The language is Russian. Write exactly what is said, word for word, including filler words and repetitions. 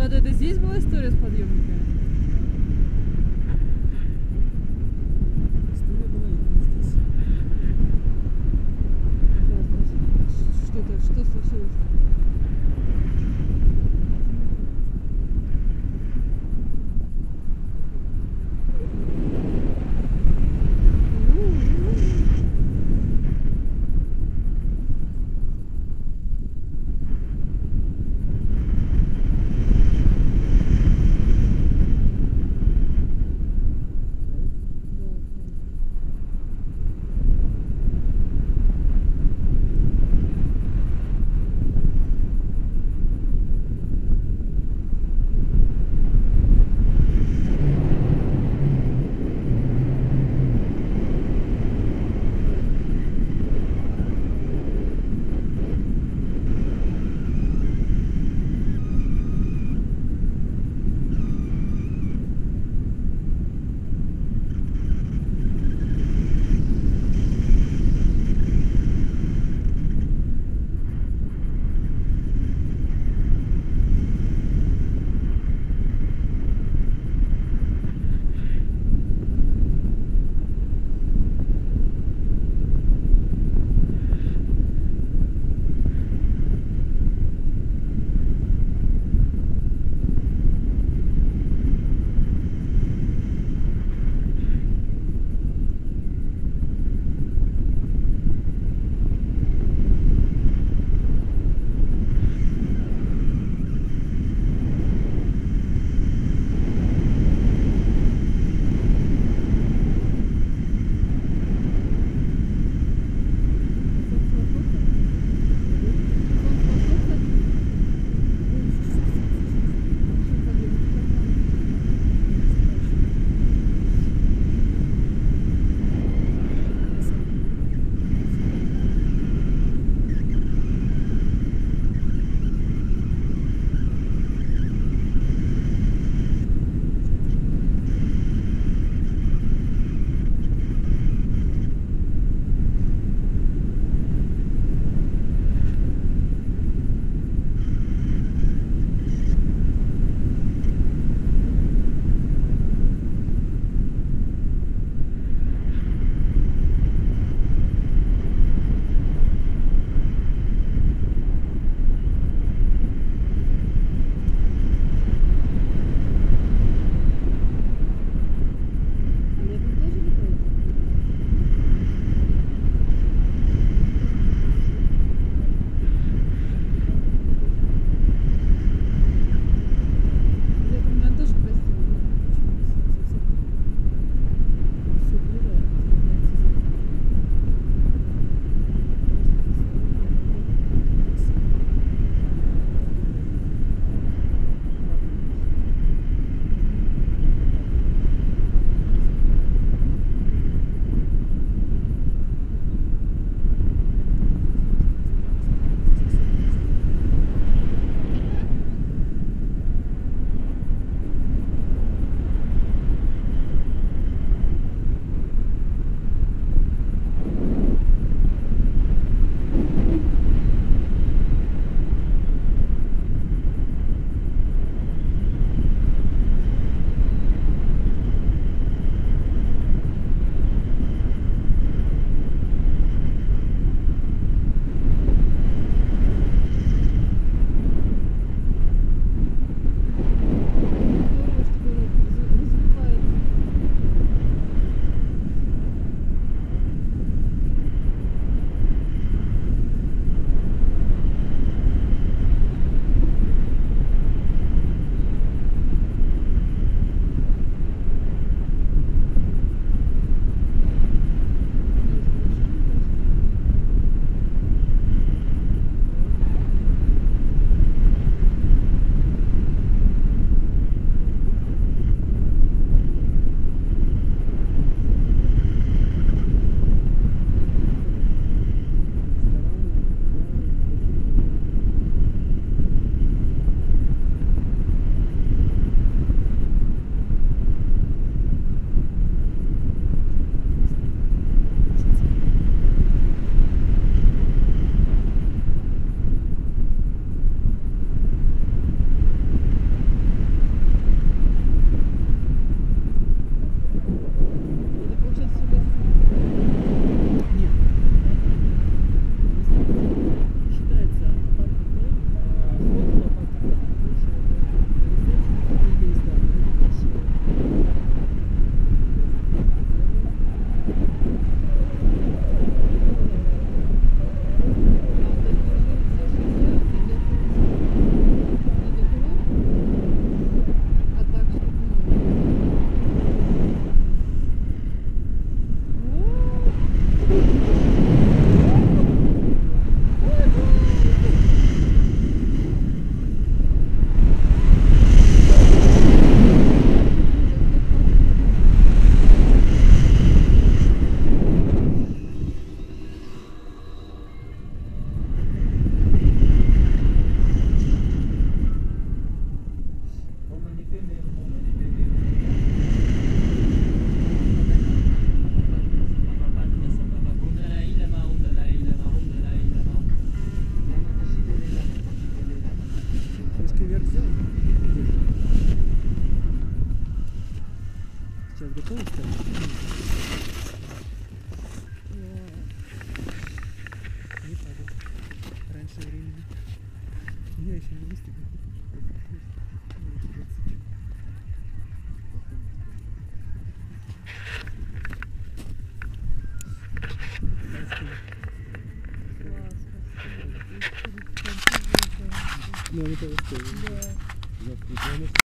году это здесь была история с подъемниками? История была именно здесь. Что-то, что случилось? Сейчас готовы, кстати? Не падает раньше времени. У меня еще не листик. Ну, это вот. Да.